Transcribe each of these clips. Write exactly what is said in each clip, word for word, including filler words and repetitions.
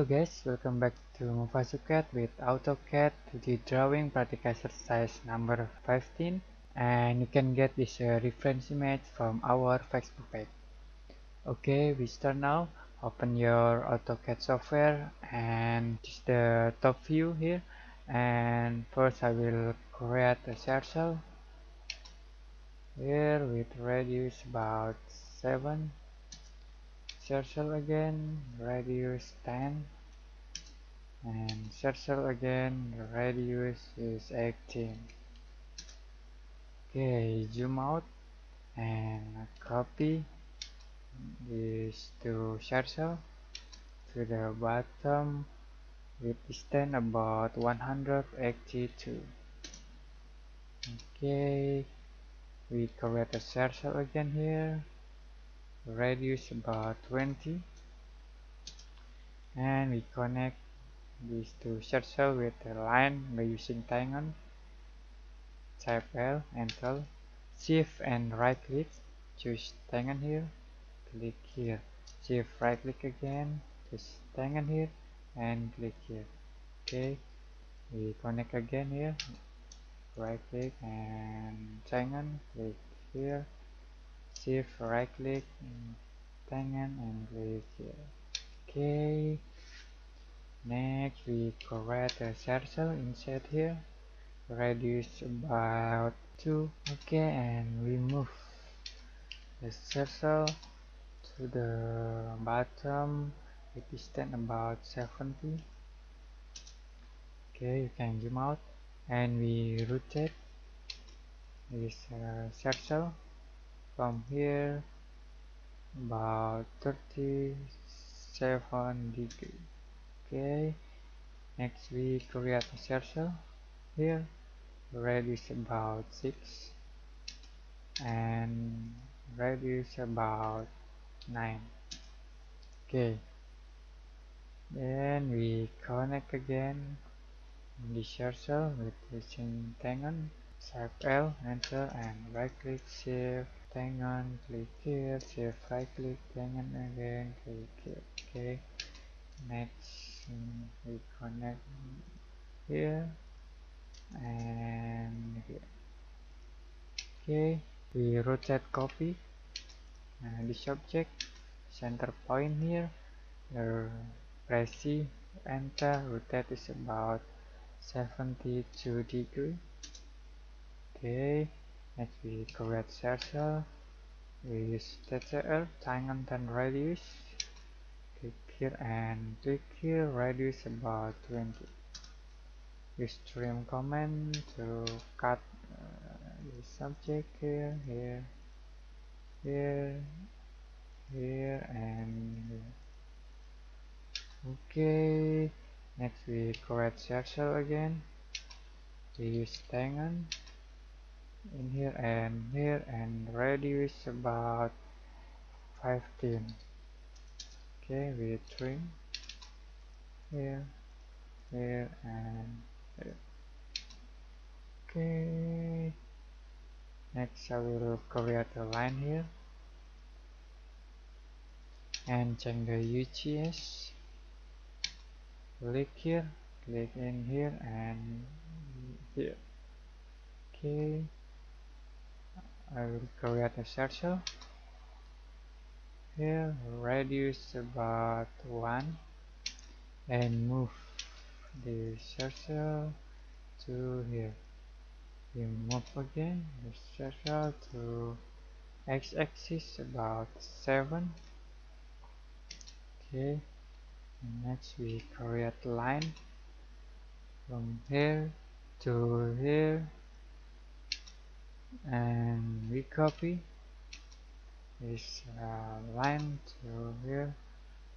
Hello guys, welcome back to MufasuCAD with AutoCAD two D drawing practice exercise number fifteen, and you can get this uh, reference image from our Facebook page. Okay, we start now. Open your AutoCAD software and just the top view here, and first I will create a circle here with radius about seven. Circle again, radius ten, and circle again, radius is eighteen. Okay, zoom out and copy these two circles to the bottom with distance about one hundred eighty-two. Okay, we create a circle again here. Radius about twenty, and we connect these two circles with a line by using triangle. Type L, enter, shift and right click, choose triangle here, click here, shift right click again, choose triangle here, and click here. Okay, we connect again here, right click and triangle, click here, shift right click and tangent and click here. Okay, next we create a circle inside here, radius about two. Okay, and we move the circle to the bottom with distance about seventy. Okay, you can zoom out and we rotate this uh, circle from here about thirty-seven degree. Okay, next we create a circle here, radius about six and radius about nine. Okay, then we connect again the circle with using triangle. Type L, enter and right click, shift tangent, click here, shift right click, tangent again, click here. Okay, next we connect here and here. Okay, we rotate, copy uh, this object, center point here, uh, press C, enter, rotate is about seventy-two degree. Okay, next we create circle, we use T C R, tangent and radius, click here and click here, radius about twenty. Use trim command to cut uh, the subject here, here, here, here and here. Okay, next we create circle again, we use tangent in here and here and radius about fifteen. Okay, we trim here, here and here. Okay, next I will create a line here and change the U C S, click here, click in here and here. Okay, I will create a circle here, radius about one, and move the circle to here. We move again the circle to x-axis about seven. Okay, and next we create line from here to here, and we copy this uh, line to here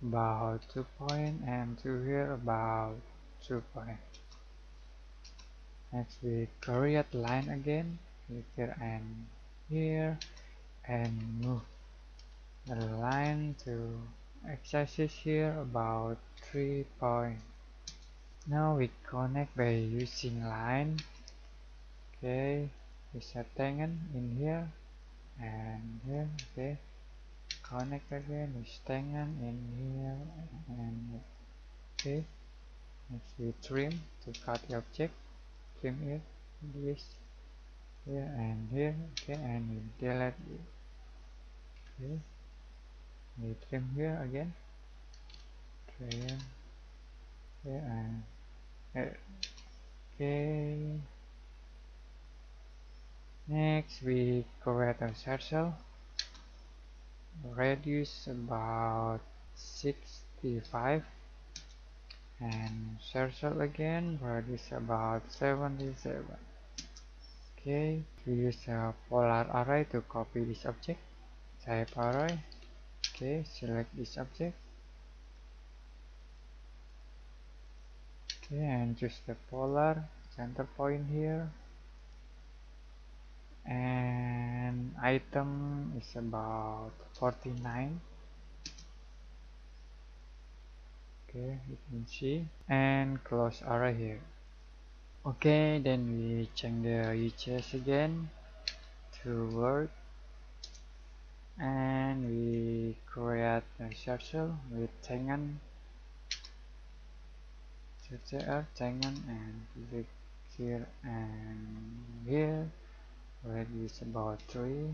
about two point and to here about two point. Next we create line again, click here and here, and move the line to x-axis here about three point. Now we connect by using line. Okay, it's a tangent in here and here. Okay, connect again with tangent in here and here. Okay, let's do trim to cut the object, trim it, this, here and here, okay, and we delete it. Okay, we trim here again, trim, okay, and okay, next we correct our circle, radius about sixty-five, and circle again, radius about seventy-seven. Okay, we use a polar array to copy this object, type array. Okay, select this object, okay, and choose the polar center point here, and item is about forty-nine. Okay, you can see, and close array here. Okay, then we change the U C S again to work, and we create a circle with tangen, C T R tangen, and click here and here. Radius about three,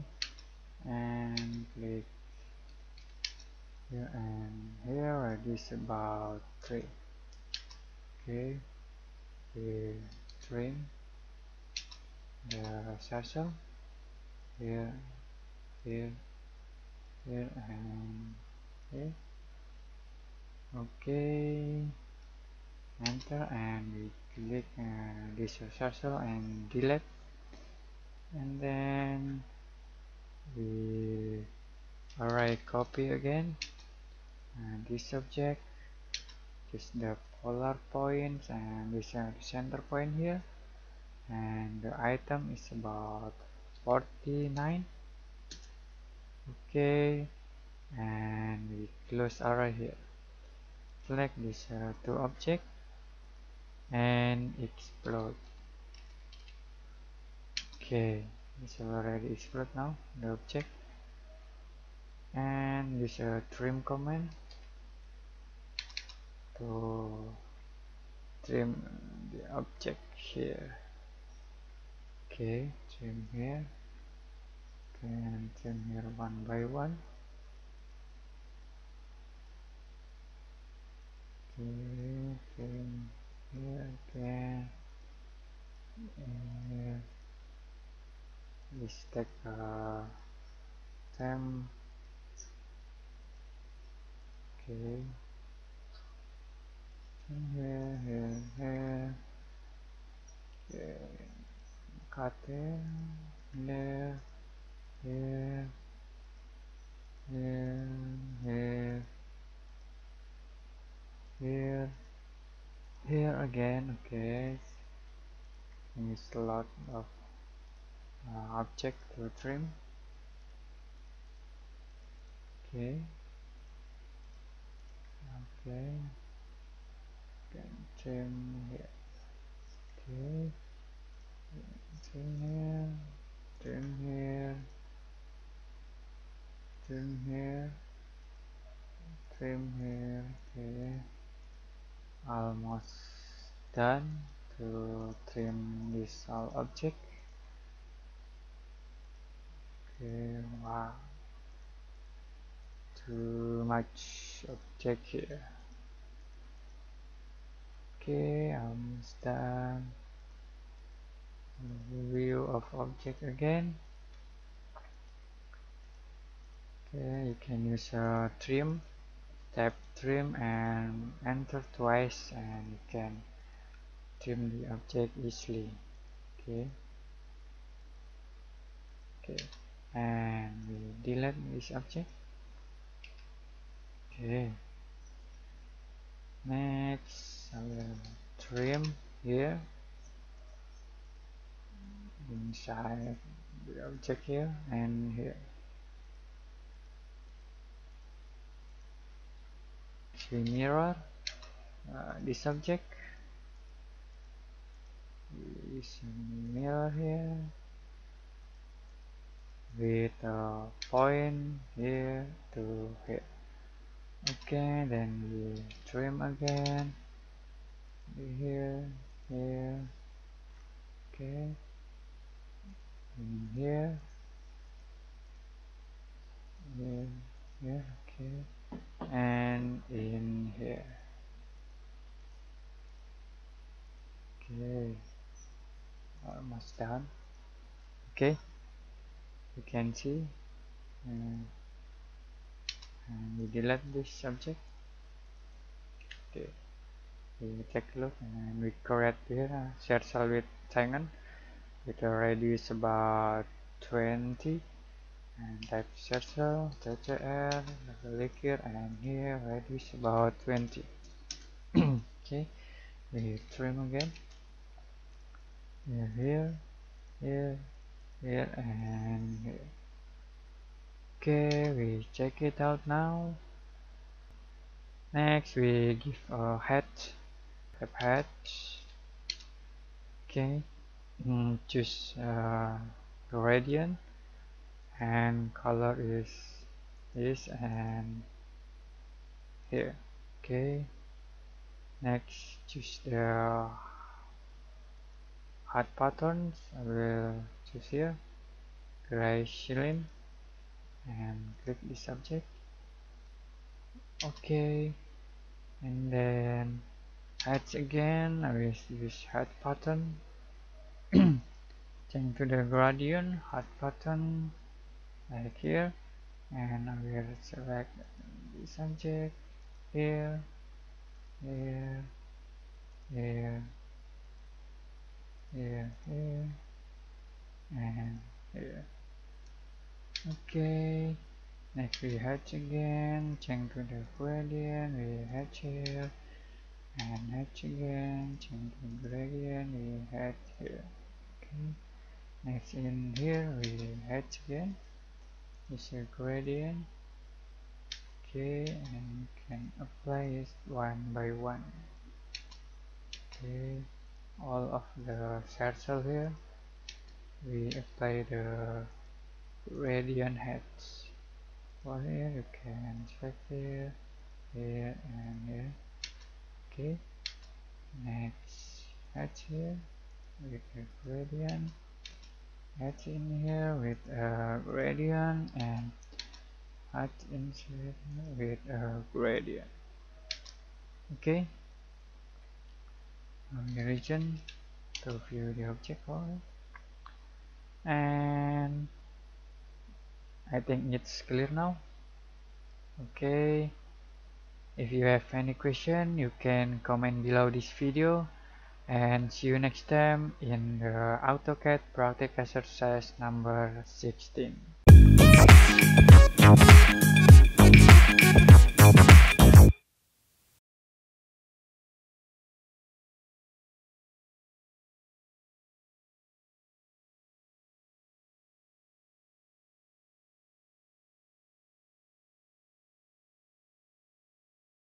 and click here and here. Radius about three. Okay, we trim the circle here, here, here, and here. Okay, enter, and we click uh, this circle and delete. And then we array copy again, and this object, just the polar points, and this uh, center point here, and the item is about forty-nine. Okay, and we close array here, select this uh, two object and explode. Okay, it's already explode now, the object, and use a trim command to trim the object here. Okay, trim here, and trim here one by one. Okay, trim here again, and here. Let's take uh, time. Okay, here, here, here. Okay, cut here, here, here, here, here, here, here again. Okay, it's a lot of Uh, object to trim. Okay, okay, can trim here. Okay, trim here, trim here, trim here, trim here. Okay, almost done to trim this all object. Okay, wow, too much object here. Okay, I'm done. View of object again. Okay, you can use a trim, tap trim and enter twice, and you can trim the object easily. Okay. Okay. And we delete this object. Okay, next I will trim here inside the object here and here. We mirror uh, this object, we mirror here with a point here to here. Okay, then you trim again here, here, okay, and here, here, here, okay, and in here. Okay, almost done. Okay, you can see, and, and we delete this subject. Okay, we take a look and we create here a shared cell with triangle with a radius about twenty, and type shared cell T C R, click here, and here radius about twenty. Okay, we trim again here, here, here, here, and here. Okay, we check it out now. Next we give a head, type head. Okay, mm, choose uh, gradient, and color is this and here. Okay, next choose the hard patterns. I will choose here gray ceiling and click this subject. Okay, and then height again. I will use height pattern. Change to the gradient height pattern like here, and I will select this subject here, here, here, here, here, and here. Okay, next we hatch again, change to the gradient, we hatch here, and hatch again, change to gradient, we hatch here. Okay, next in here we hatch again, this is gradient. Okay, and you can apply it one by one. Okay, all of the circle here, we apply the gradient heads. For here, you can check here, here, and here. Okay, next hatch here with a gradient. Hatch in here with a gradient, and hatch inside with a gradient. Okay. The region to view the object file, and I think it's clear now. Okay, if you have any question, you can comment below this video, and see you next time in the AutoCAD practice exercise number sixteen.